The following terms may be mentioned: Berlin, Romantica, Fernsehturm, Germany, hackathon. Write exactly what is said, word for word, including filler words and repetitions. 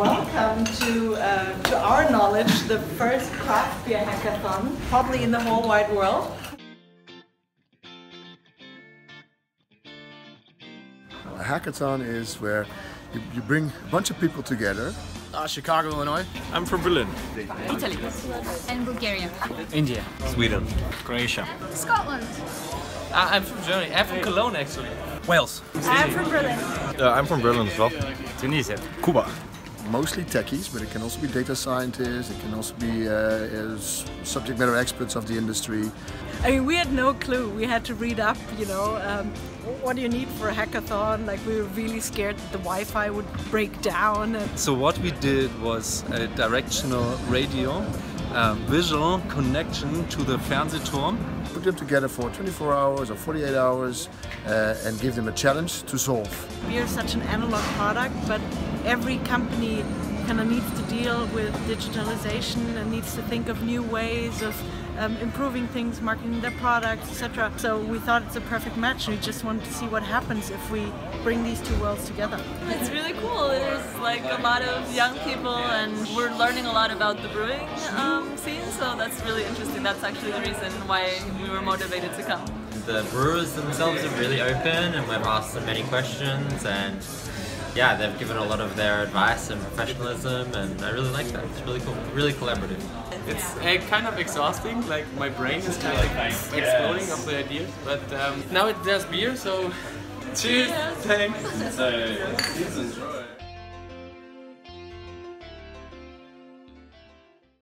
welcome to, uh, to our knowledge, the first craft beer hackathon, probably in the whole wide world. A hackathon is where you, you bring a bunch of people together. Uh, Chicago, Illinois. I'm from Berlin. Italy. And Bulgaria. India. Sweden. Croatia. Scotland. Uh, I'm from Germany. I'm from Cologne, actually. Wales. I'm from Berlin. Uh, I'm from Berlin as well. Tunisia. Cuba. Mostly techies, but it can also be data scientists, it can also be uh, subject matter experts of the industry. I mean, we had no clue. We had to read up, you know, um, what do you need for a hackathon? Like, we were really scared that the Wi-Fi would break down. So what we did was a directional radio uh, visual connection to the Fernsehturm. Put them together for twenty-four hours or forty-eight hours uh, and give them a challenge to solve. We are such an analog product, but every company kind of needs to deal with digitalization and needs to think of new ways of um, improving things, marketing their products, et cetera. So we thought it's a perfect match. We just wanted to see what happens if we bring these two worlds together. It's really cool. There's like a lot of young people and we're learning a lot about the brewing um, scene, so that's really interesting. That's actually the reason why we were motivated to come. The brewers themselves are really open and we've asked them many questions, and yeah, they've given a lot of their advice and professionalism, and I really like that. It's really cool, really collaborative. It's uh, kind of exhausting, like my brain is kind of like exploding yes. of the ideas, but um, now it, there's beer, so cheers, cheers. Thanks. So, yeah, yeah.